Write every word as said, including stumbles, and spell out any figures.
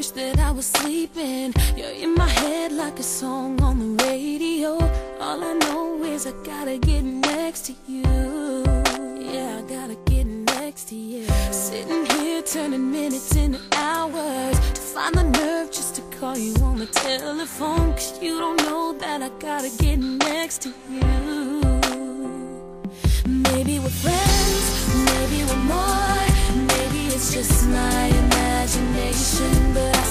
wish that I was sleeping. You're in my head like a song on the radio. All I know is I gotta get next to you. Yeah, I gotta get next to you. Sitting here turning minutes into hours to find the nerve just to call you on the telephone, 'cause you don't know that I gotta get next to you. Maybe we're friends, maybe we're more, maybe it's just my imagination, but I